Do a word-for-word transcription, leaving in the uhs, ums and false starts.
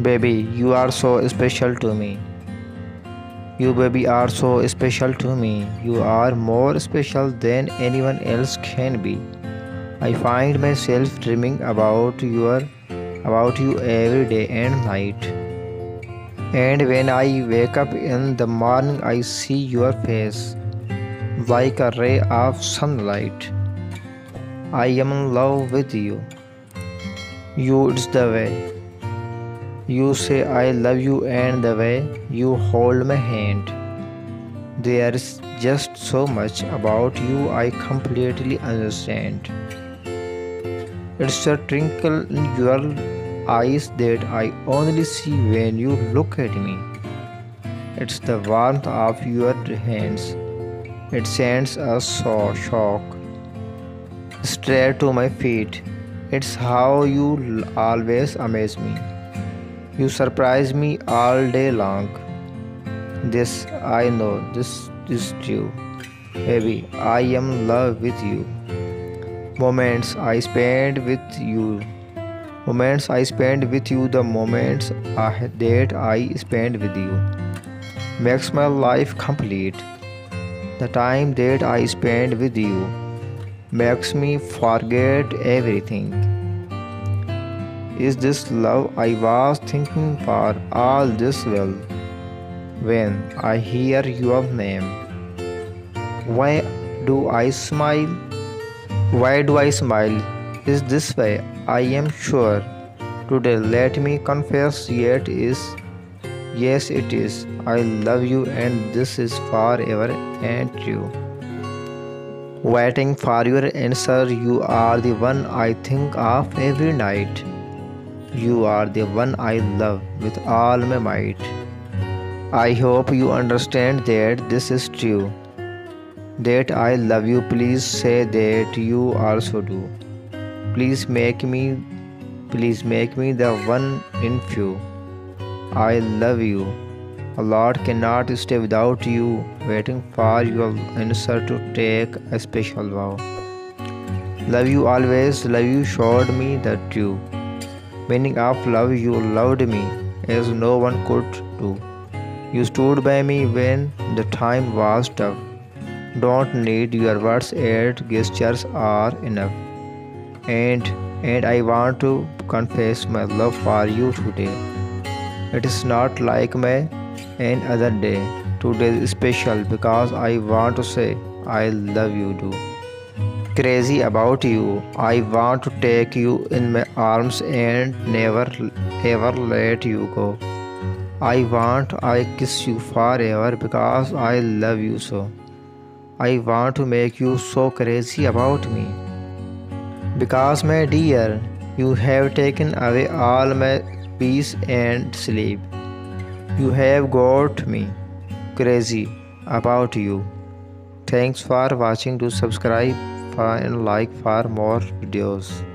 Baby, you are so special to me. You baby are so special to me. You are more special than anyone else can be. I find myself dreaming about your about you every day and night. And when I wake up in the morning, I see your face like a ray of sunlight. I am in love with you. You, it's the way you say I love you and the way you hold my hand. There is just so much about you I completely understand. It's a twinkle in your eyes that I only see when you look at me. It's the warmth of your hands. It sends a shock straight to my feet. It's how you always amaze me. You surprise me all day long. This I know, this is true. Baby, I am in love with you. Moments I spend with you. Moments I spend with you, the moments I, that I spend with you makes my life complete. The time that I spend with you makes me forget everything. Is this love I was thinking for all this while? When I hear your name, why do I smile? Why do I smile? Is this way? I am sure. Today let me confess, yet is yes it is. I love you and this is forever and true. Waiting for your answer, you are the one I think of every night. You are the one I love with all my might. I hope you understand that this is true. That I love you, please say that you also do. Please make me, please make me the one in few. I love you. A lot cannot stay without you, waiting for your answer to take a special vow. Love you always, love you showed me the truth. Meaning of love, you loved me as no one could do. You stood by me when the time was tough. Don't need your words and gestures are enough. And and I want to confess my love for you today. It is not like my any other day. Today is special because I want to say I love you too. Crazy about you, I want to take you in my arms and never ever let you go. I want I kiss you forever because I love you so. I want to make you so crazy about me. Because my dear, you have taken away all my peace and sleep. You have got me crazy about you. Thanks for watching. Do subscribe and like for more videos.